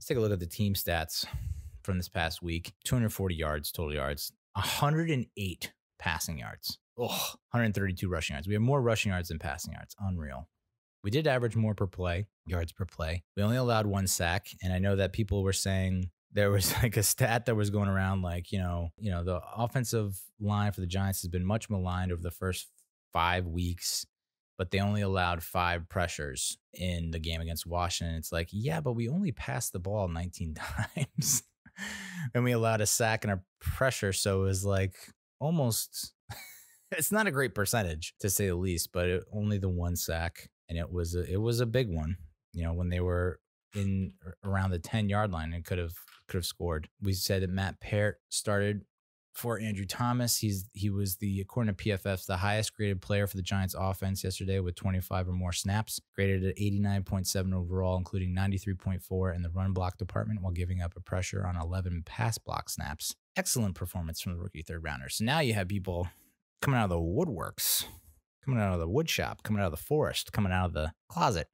Let's take a look at the team stats from this past week. 240 yards, total yards, 108 passing yards, 132 rushing yards. We have more rushing yards than passing yards. Unreal. We did average more per play, yards per play. We only allowed one sack. And I know that people were saying there was like a stat that was going around like, you know, the offensive line for the Giants has been much maligned over the first 5 weeks, but they only allowed 5 pressures in the game against Washington. It's like, yeah, but we only passed the ball 19 times and we allowed a sack and a pressure. So it was like almost, it's not a great percentage to say the least, but only the one sack. And it was a big one, you know, when they were in around the 10-yard line and could have scored. We said that Matt Peart started for Andrew Thomas. He was according to PFF, the highest graded player for the Giants offense yesterday with 25 or more snaps, graded at 89.7 overall, including 93.4 in the run block department while giving up a pressure on 11 pass block snaps. Excellent performance from the rookie third rounder. So now you have people coming out of the woodworks, coming out of the wood shop, coming out of the forest, coming out of the closet,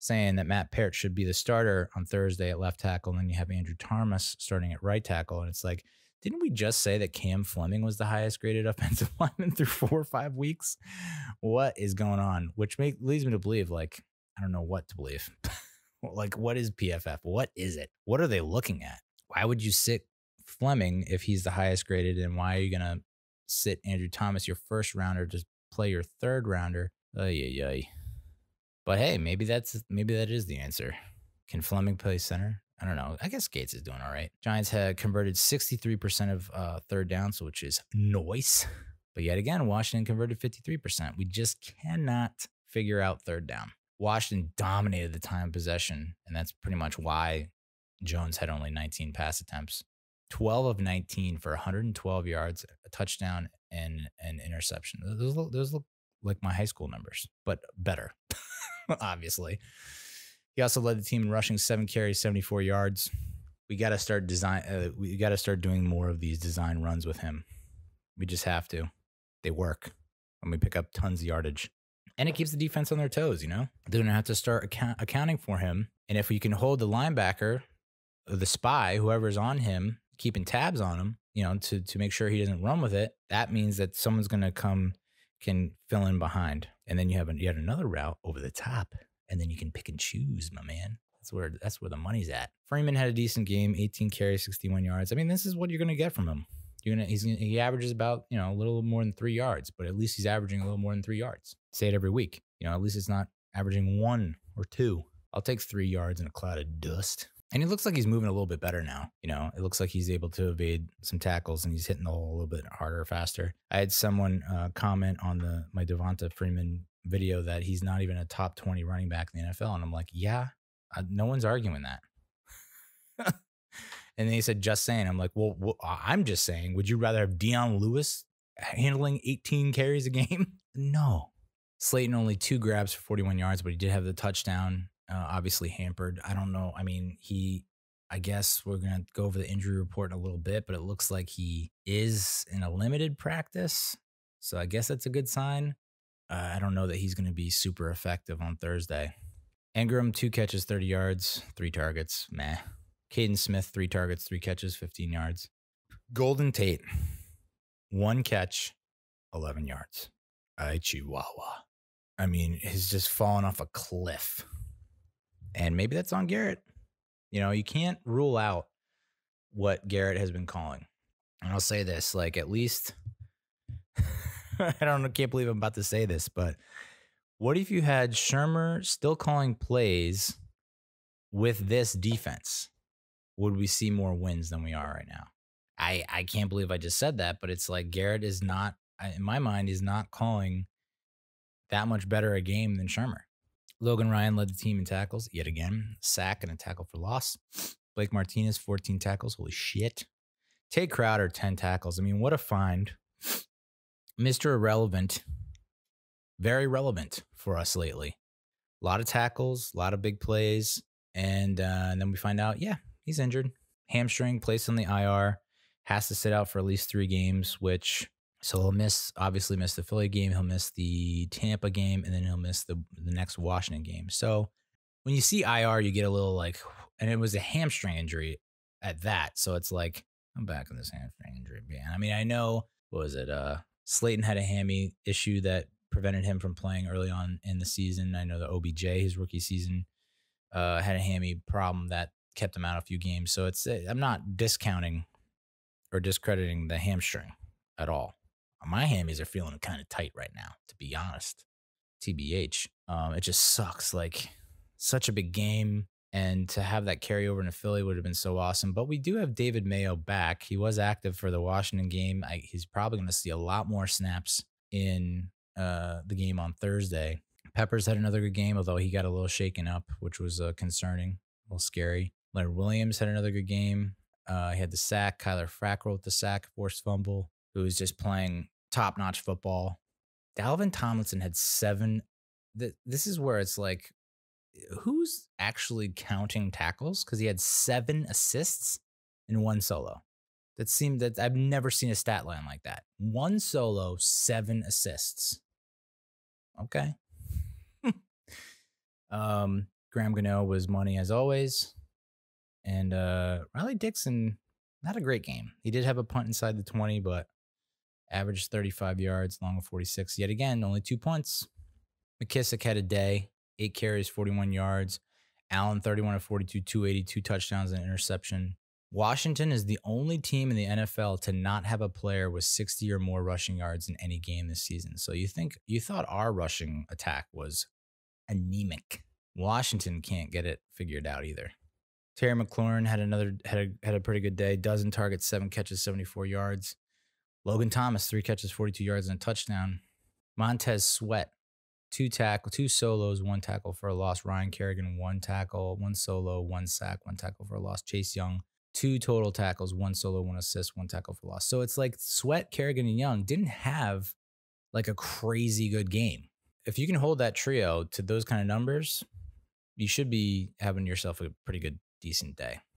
saying that Matt Peart should be the starter on Thursday at left tackle. And then you have Andrew Thomas starting at right tackle. And it's like, didn't we just say that Cam Fleming was the highest graded offensive lineman through 4 or 5 weeks? What is going on? Which leads me to believe, like, I don't know what to believe. Like, what is PFF? What is it? What are they looking at? Why would you sit Fleming if he's the highest graded? And why are you going to sit Andrew Thomas, your first rounder, just play your third rounder? But hey, maybe that is the answer. Can Fleming play center? I don't know. I guess Gates is doing all right. Giants had converted 63% of third downs, which is nice. But yet again, Washington converted 53%. We just cannot figure out third down. Washington dominated the time of possession, and that's pretty much why Jones had only 19 pass attempts. 12 of 19 for 112 yards, a touchdown, and an interception. Those look like my high school numbers, but better, obviously. He also led the team in rushing, 7 carries, 74 yards. We got to start doing more of these design runs with him. We just have to. They work, and we pick up tons of yardage. And it keeps the defense on their toes, you know? They're going to have to start accounting for him. And if we can hold the linebacker, the spy, whoever's on him, keeping tabs on him, you know, to make sure he doesn't run with it, that means that someone's going to can fill in behind. And then you have yet another route over the top, and then you can pick and choose, my man. That's where the money's at. Freeman had a decent game, 18 carries, 61 yards. I mean, this is what you're going to get from him. He averages about, you know, a little more than 3 yards, but at least he's averaging a little more than 3 yards. Say it every week. You know, at least it's not averaging 1 or 2. I'll take 3 yards in a cloud of dust. And it looks like he's moving a little bit better now. You know, it looks like he's able to evade some tackles and he's hitting the hole a little bit harder, faster. I had someone comment on my Devonta Freeman video that he's not even a top 20 running back in the NFL. And I'm like, yeah, no one's arguing that. And then he said, just saying. I'm like, well, I'm just saying, would you rather have Deion Lewis handling 18 carries a game? No. Slayton only 2 grabs for 41 yards, but he did have the touchdown. Obviously hampered. I don't know. I mean, I guess we're going to go over the injury report in a little bit, but it looks like he is in a limited practice. So I guess that's a good sign. I don't know that he's going to be super effective on Thursday. Engram, 2 catches, 30 yards, 3 targets. Meh. Caden Smith, 3 targets, 3 catches, 15 yards. Golden Tate, 1 catch, 11 yards. Ay, Chihuahua. I mean, he's just fallen off a cliff. And maybe that's on Garrett. You know, you can't rule out what Garrett has been calling. And I'll say this, like, at least, can't believe I'm about to say this, but what if you had Shermer still calling plays with this defense? Would we see more wins than we are right now? I can't believe I just said that, but it's like Garrett is not, in my mind, is not calling that much better a game than Shermer. Logan Ryan led the team in tackles, yet again, sack and a tackle for loss. Blake Martinez, 14 tackles. Holy shit. Tae Crowder, 10 tackles. I mean, what a find. Mr. Irrelevant. Very relevant for us lately. A lot of tackles, a lot of big plays. And then we find out, yeah, he's injured. Hamstring, placed on the IR. Has to sit out for at least 3 games, which... So he'll obviously miss the Philly game, he'll miss the Tampa game, and then he'll miss the next Washington game. So when you see IR, you get a little like, and it was a hamstring injury at that. So it's like, I'm back on this hamstring injury, man. I mean, I know, what was it? Slayton had a hammy issue that prevented him from playing early on in the season. I know the OBJ, his rookie season, had a hammy problem that kept him out a few games. So it's, I'm not discounting or discrediting the hamstring at all. My hammies are feeling kind of tight right now, to be honest. TBH. It just sucks. Like, such a big game. And to have that carryover in Philly would have been so awesome. But we do have David Mayo back. He was active for the Washington game. He's probably going to see a lot more snaps in the game on Thursday. Peppers had another good game, although he got a little shaken up, which was concerning, a little scary. Leonard Williams had another good game. He had the sack. Kyler Fackrell with the sack, forced fumble, who was just playing top-notch football. Dalvin Tomlinson had 7. This is where it's like, who's actually counting tackles? Because he had 7 assists and 1 solo. That seemed that I've never seen a stat line like that. 1 solo, 7 assists. Okay. Graham Gano was money as always. And Riley Dixon, not a great game. He did have a punt inside the 20, but averaged 35 yards, long of 46. Yet again, only 2 punts. McKissic had a day. 8 carries, 41 yards. Allen, 31 of 42, 282 touchdowns and interception. Washington is the only team in the NFL to not have a player with 60 or more rushing yards in any game this season. So you thought our rushing attack was anemic. Washington can't get it figured out either. Terry McLaurin had a pretty good day. 12 targets, 7 catches, 74 yards. Logan Thomas, 3 catches, 42 yards and a touchdown. Montez Sweat, 2 solos, 1 tackle for a loss. Ryan Kerrigan, 1 tackle, 1 solo, 1 sack, 1 tackle for a loss. Chase Young, 2 total tackles, 1 solo, 1 assist, 1 tackle for a loss. So it's like Sweat, Kerrigan, and Young didn't have like a crazy good game. If you can hold that trio to those kind of numbers, you should be having yourself a pretty good, decent day.